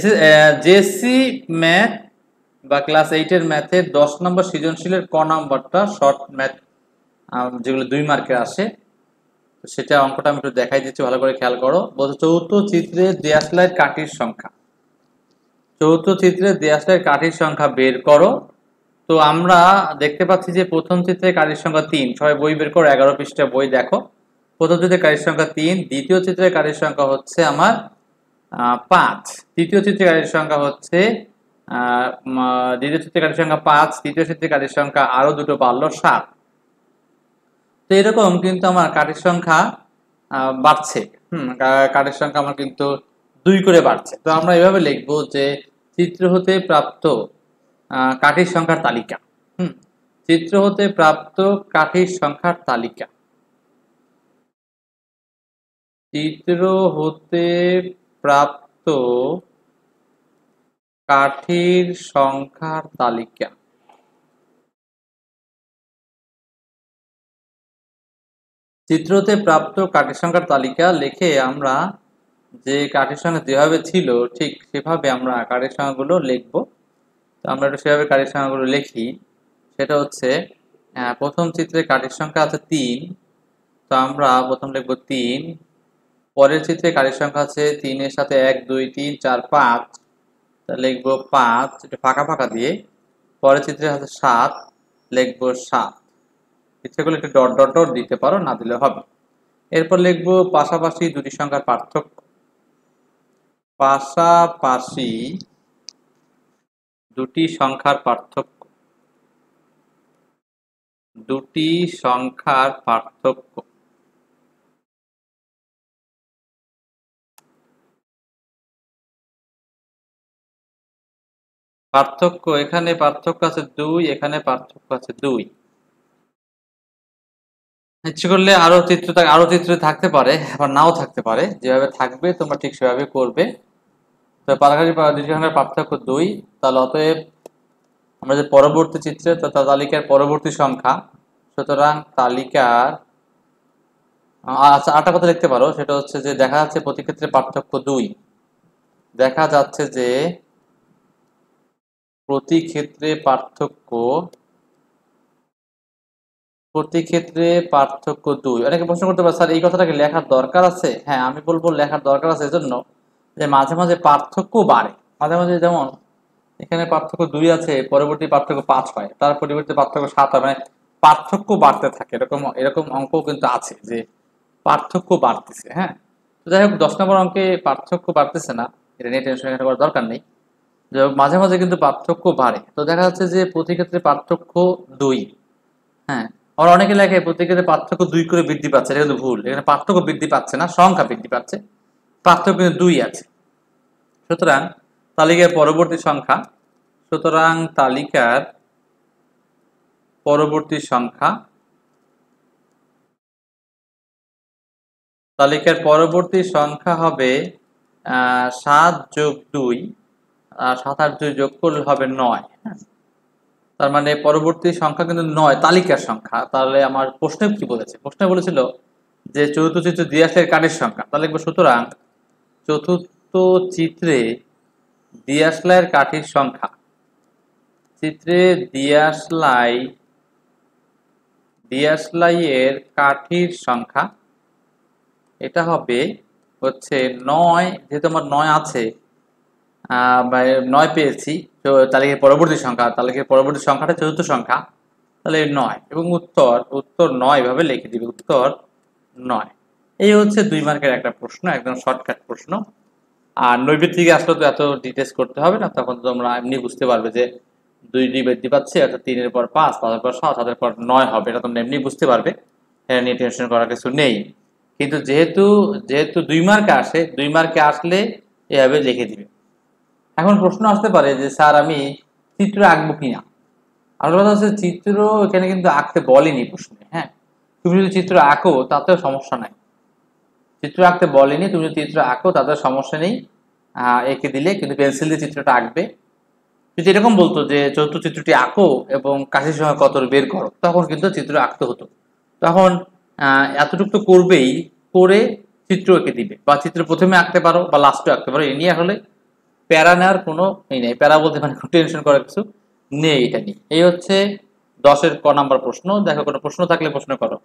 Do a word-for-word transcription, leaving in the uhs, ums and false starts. JSC math বা class आठ এর ম্যাথে दस নম্বর সৃজনশীলের ক নাম্বারটা শর্ট ম্যাথ যেগুলো দুই মার্কের আসে তো সেটা অঙ্কটা আমি একটু দেখাই দিচ্ছি ভালো করে খেয়াল করো। বলছে চতুর্থ চিত্রে দেয়াশলার কাঠির সংখ্যা চতুর্থ চিত্রে দেয়াশলার কাঠির সংখ্যা বের করো। তো আমরা দেখতে পাচ্ছি যে প্রথম চিত্রে কাঠির সংখ্যা তিন, সবাই বই বের করো এগারো পৃষ্ঠা বই দেখো। প্রথম চিত্রে কাঠির সংখ্যা তিন, দ্বিতীয় চিত্রে কাঠির সংখ্যা হচ্ছে আমার পাঁচ, তৃতীয় চিত্রে কাঠির সংখ্যা হচ্ছে আহ দ্বিতীয় চিত্রে কাঠির সংখ্যা পাঁচ, তৃতীয় চিত্রে কাঠির সংখ্যা আরো দুটো বাড়লো সাত। তো এরকম কিন্তু আমার কাঠির সংখ্যা বাড়ছে, হম কাঠির সংখ্যা আমার কিন্তু দুই করে বাড়ছে। তো আমরা এভাবে লিখবো যে চিত্র হতে প্রাপ্ত আহ কাঠির সংখ্যার তালিকা, হম চিত্র হতে প্রাপ্ত কাঠির সংখ্যার তালিকা, চিত্র হতে প্রাপ্ত কাঠির সংখ্যার তালিকা। চিত্রতে প্রাপ্ত কাঠির সংখ্যার তালিকা লিখে আমরা যে কাঠির সংখ্যা যেভাবে ছিল ঠিক সেভাবে আমরা কাঠির সংখ্যাগুলো লিখবো। তো আমরা একটু সেভাবে কাঠির সংখ্যাগুলো লিখি। সেটা হচ্ছে প্রথম চিত্রে কাঠির সংখ্যা আছে তিন, তো আমরা প্রথম লিখবো তিন। পরের চিত্রে কাঠির সংখ্যা আছে তিনের সাথে এক দুই তিন চার পাঁচ, লিখবো পাঁচ একটু ফাঁকা ফাঁকা দিয়ে। পরের চিত্রে আছে সাত, লিখবো সাত, চিত্রগুলো একটু ডট ডট ডট দিতে পারো, না দিলে হবে। এরপর লিখবো পাশাপাশি দুটি সংখ্যার পার্থক্য, পাশাপাশি দুটি সংখ্যার পার্থক্য, দুটি সংখ্যার পার্থক্য। পার্থক্য এখানে পার্থক্য আছে দুই, এখানে পার্থক্য আছে দুই। ইচ্ছে করলে আরো চিত্র আরো চিত্র থাকতে পারে আবার নাও থাকতে পারে, যেভাবে থাকবে তোমরা ঠিক সেভাবে করবে। তো পাশাপাশি দুটি সংখ্যার পার্থক্য দুই, তাহলে অতএব আমরা যে পরবর্তী চিত্রে তালিকার পরবর্তী সংখ্যা, সুতরাং তালিকার আচ্ছা আরেকটা কথা লিখতে পারো। সেটা হচ্ছে যে দেখা যাচ্ছে প্রতি ক্ষেত্রে পার্থক্য দুই, দেখা যাচ্ছে যে প্রতি ক্ষেত্রে পার্থক্য প্রতি ক্ষেত্রে পার্থক্য দুই। অনেকে প্রশ্ন করতে পারে স্যার এই কথাটাকে লেখার দরকার আছে? হ্যাঁ, আমি বলবো লেখার দরকার আছে এজন্য যে মাঝে মাঝে পার্থক্য বাড়ে, মাঝে মাঝে যেমন এখানে পার্থক্য দুই আছে, পরবর্তী পার্থক্য পাঁচ হয়, তার পরিবর্তে পার্থক্য সাত হয়, মানে পার্থক্য বাড়তে থাকে। এরকম এরকম অঙ্ক কিন্তু আছে যে পার্থক্য বাড়তেছে। হ্যাঁ, তো যাই হোক দশ নম্বর অঙ্কে পার্থক্য বাড়তেছে না, এটা নিয়ে টেনশন করার দরকার নেই, মাঝে মাঝে কিন্তু পার্থক্য বাড়ে। তো দেখা যাচ্ছে যে প্রতি ক্ষেত্রে পার্থক্য দুই। হ্যাঁ, আর অনেকে লেখে প্রতি ক্ষেত্রে পার্থক্য দুই করে বৃদ্ধি পাচ্ছে, এটা কিন্তু ভুল। এখানে পার্থক্য বৃদ্ধি পাচ্ছে না, সংখ্যা বৃদ্ধি পাচ্ছে, পার্থক্য কিন্তু দুই আছে। সুতরাং তালিকার পরবর্তী সংখ্যা, সুতরাং তালিকার পরবর্তী সংখ্যা, তালিকার পরবর্তী সংখ্যা হবে আহ সাত যোগ দুই, সাত আট দুই যোগ করলে হবে নয়। তার মানে পরবর্তী সংখ্যা কিন্তু নয়, তালিকার সংখ্যা। তাহলে আমার প্রশ্নে কি বলেছে? প্রশ্নে বলেছিল যে চতুর্থ চিত্রে দিয়াশলের কাঠির সংখ্যা, তাহলে লিখবো সুতরাং চতুর্থ চিত্রে দিয়াশলাইয়ের কাঠির সংখ্যা, চিত্রে দিয়াশলাই দিয়াশলাইয়ের কাঠির সংখ্যা এটা হবে হচ্ছে নয়। যেহেতু আমার নয় আছে, নয় পেয়েছি, তো তালিকার পরবর্তী সংখ্যা, তালিকার পরবর্তী সংখ্যাটা চতুর্থ সংখ্যা, তাহলে নয়। এবং উত্তর উত্তর নয় এভাবে লিখে দিবে, উত্তর নয়। এই হচ্ছে দুই মার্কের একটা প্রশ্ন, একদম শর্টকাট প্রশ্ন। আর নৈবেদিক আসলে তো এত ডিটেলস করতে হবে না, তখন তোমরা এমনি বুঝতে পারবে যে দুই দুই বৃদ্ধি পাচ্ছে, অর্থাৎ তিনের পর পাঁচ, তাদের পর সাত, তাদের পর নয় হবে, এটা তোমরা এমনি বুঝতে পারবে, এটা নিয়ে টেনশন করার কিছু নেই। কিন্তু যেহেতু যেহেতু দুই মার্কে আসে, দুই মার্কে আসলে এভাবে লিখে দিবে। এখন প্রশ্ন আসতে পারে যে স্যার আমি চিত্র আঁকবো কিনা। আরো কথা হচ্ছে চিত্র এখানে কিন্তু আঁকতে বলেনি প্রশ্নে। হ্যাঁ, তুমি যদি চিত্র আঁকো তাতেও সমস্যা নাই, চিত্র আঁকতে বলেনি, তুমি যদি চিত্র আঁকো তাতে সমস্যা নেই, এঁকে দিলে। কিন্তু পেন্সিল দিয়ে চিত্রটা আঁকবে। যদি এরকম বলতো যে চতুর্থ চিত্রটি আঁকো এবং কাঠির সংখ্যা কত বের করো, তখন কিন্তু চিত্র আঁকতে হতো। তখন এতটুকু তো করবেই, করে চিত্র এঁকে দিবে, বা চিত্র প্রথমে আঁকতে পারো বা লাস্টে আঁকতে পারো, এ নিয়ে হলে প্যারা নেওয়ার কোনো এই নেই, প্যারা বলতে মানে টেনশন করার কিছু নেই। এটা নিয়ে এই হচ্ছে দশের ক নাম্বার প্রশ্ন। দেখো কোনো প্রশ্ন থাকলে প্রশ্ন করো।